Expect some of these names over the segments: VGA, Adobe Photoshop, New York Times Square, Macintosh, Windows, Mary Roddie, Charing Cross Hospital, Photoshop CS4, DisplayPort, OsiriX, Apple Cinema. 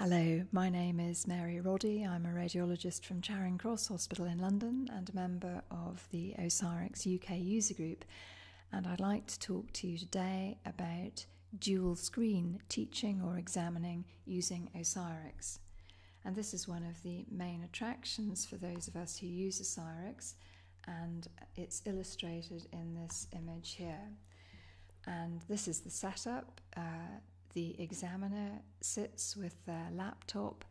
Hello, my name is Mary Roddie. I'm a radiologist from Charing Cross Hospital in London and a member of the OsiriX UK user group, and I'd like to talk to you today about dual screen teaching or examining using OsiriX. And this is one of the main attractions for those of us who use OsiriX, and it's illustrated in this image here. And this is the setup. The examiner sits with their laptop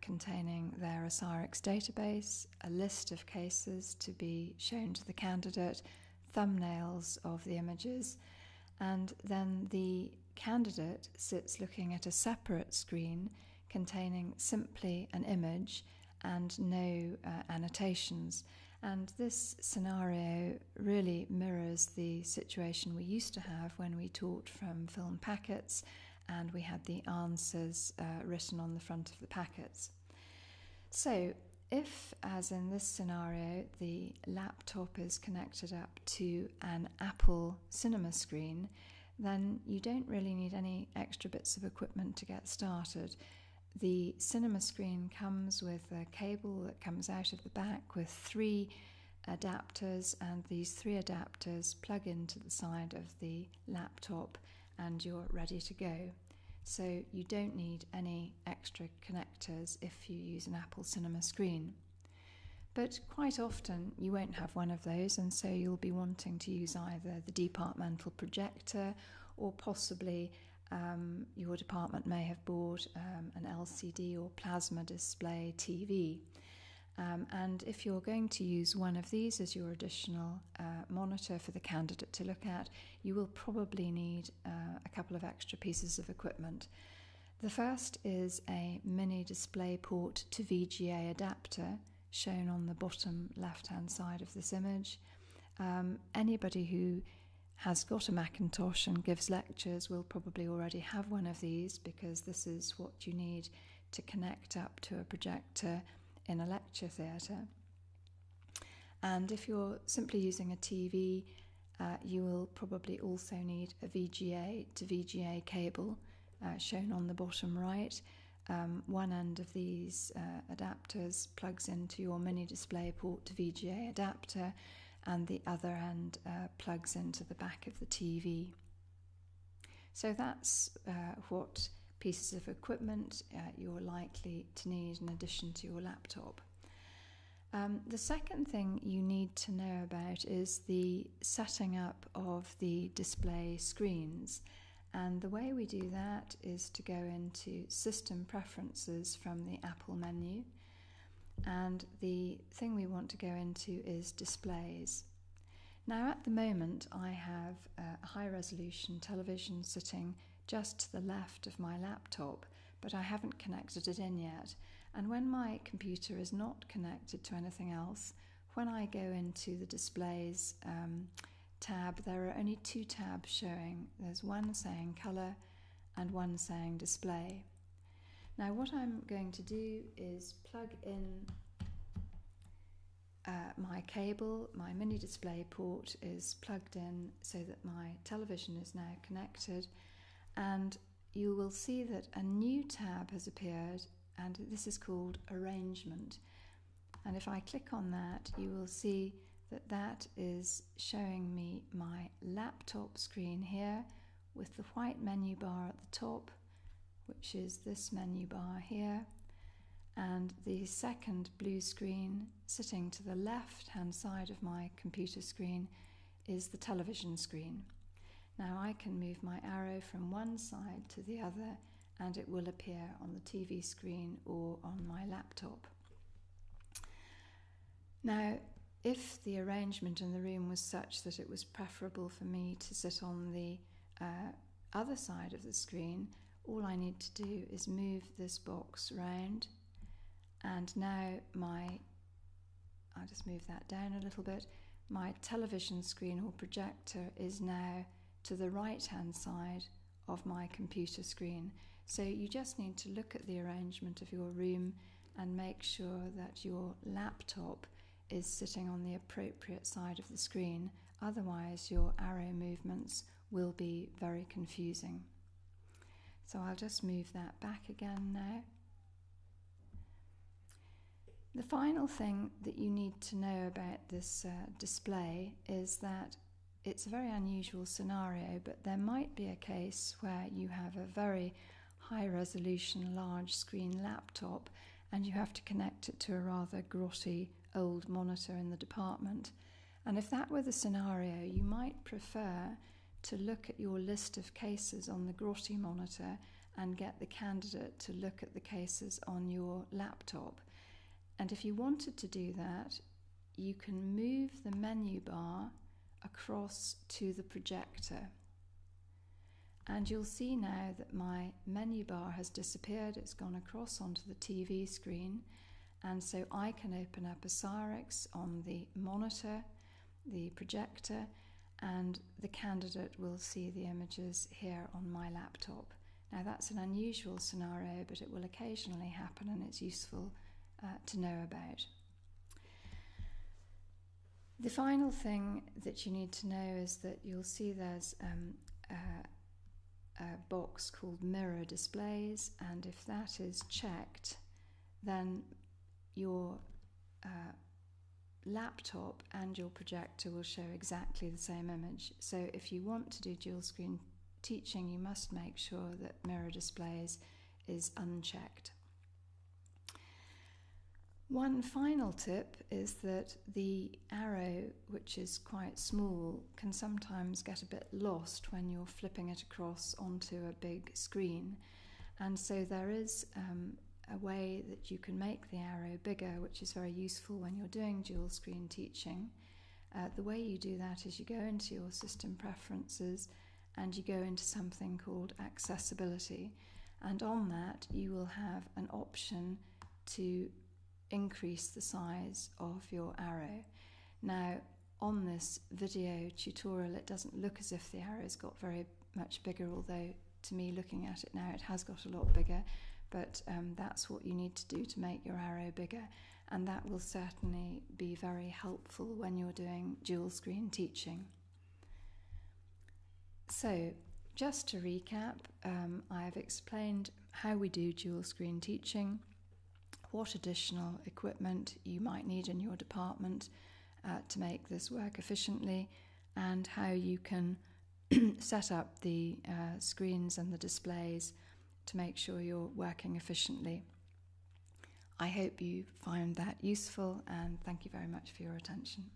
containing their OsiriX database, a list of cases to be shown to the candidate, thumbnails of the images, and then the candidate sits looking at a separate screen containing simply an image and no annotations. And this scenario really mirrors the situation we used to have when we taught from film packets and we had the answers written on the front of the packets. So if, as in this scenario, the laptop is connected up to an Apple Cinema screen, then you don't really need any extra bits of equipment to get started. The cinema screen comes with a cable that comes out of the back with three adapters, and these three adapters plug into the side of the laptop and you're ready to go. So you don't need any extra connectors if you use an Apple Cinema screen. But quite often you won't have one of those, and so you'll be wanting to use either the departmental projector or possibly your department may have bought an LCD or plasma display TV. And if you're going to use one of these as your additional monitor for the candidate to look at, you will probably need a couple of extra pieces of equipment. The first is a mini DisplayPort to VGA adapter, shown on the bottom left-hand side of this image. Anybody who has got a Macintosh and gives lectures will probably already have one of these, because this is what you need to connect up to a projector in a lecture theatre. And if you're simply using a TV, you will probably also need a VGA to VGA cable, shown on the bottom right. One end of these adapters plugs into your mini DisplayPort to VGA adapter, and the other end plugs into the back of the TV. So that's what pieces of equipment you're likely to need in addition to your laptop. The second thing you need to know about is the setting up of the display screens. And the way we do that is to go into System Preferences from the Apple menu. And the thing we want to go into is displays. Now at the moment I have a high resolution television sitting just to the left of my laptop, but I haven't connected it in yet. And when my computer is not connected to anything else, when I go into the displays tab, there are only two tabs showing. There's one saying colour and one saying display. Now what I'm going to do is plug in my cable. My mini display port is plugged in so that my television is now connected, and you will see that a new tab has appeared, and this is called Arrangement. And if I click on that, you will see that that is showing me my laptop screen here with the white menu bar at the top, which is this menu bar here, and the second blue screen sitting to the left-hand side of my computer screen is the television screen. Now I can move my arrow from one side to the other and it will appear on the TV screen or on my laptop. Now, if the arrangement in the room was such that it was preferable for me to sit on the other side of the screen, all I need to do is move this box round, and now I'll just move that down a little bit. My television screen or projector is now to the right hand side of my computer screen. So you just need to look at the arrangement of your room and make sure that your laptop is sitting on the appropriate side of the screen, otherwise your arrow movements will be very confusing. So I'll just move that back again now. The final thing that you need to know about this display is that it's a very unusual scenario, but there might be a case where you have a very high resolution large screen laptop and you have to connect it to a rather grotty old monitor in the department. And if that were the scenario, you might prefer to look at your list of cases on the grotty monitor and get the candidate to look at the cases on your laptop. And if you wanted to do that, you can move the menu bar across to the projector. And you'll see now that my menu bar has disappeared. It's gone across onto the TV screen. And so I can open up OsiriX on the monitor, the projector, and the candidate will see the images here on my laptop. Now that's an unusual scenario, but it will occasionally happen and it's useful to know about. The final thing that you need to know is that you'll see there's a box called Mirror Displays, and if that is checked, then your laptop and your projector will show exactly the same image. So if you want to do dual screen teaching, you must make sure that Mirror Displays is unchecked. One final tip is that the arrow, which is quite small, can sometimes get a bit lost when you're flipping it across onto a big screen. And so there is a way that you can make the arrow bigger, which is very useful when you're doing dual screen teaching. The way you do that is you go into your system preferences and you go into something called accessibility, and on that you will have an option to increase the size of your arrow. Now on this video tutorial it doesn't look as if the arrow's got very much bigger, although to me looking at it now it has got a lot bigger. But that's what you need to do to make your arrow bigger, and that will certainly be very helpful when you're doing dual screen teaching. So just to recap, I've explained how we do dual screen teaching, what additional equipment you might need in your department to make this work efficiently, and how you can set up the screens and the displays to make sure you're working efficiently. I hope you find that useful, and thank you very much for your attention.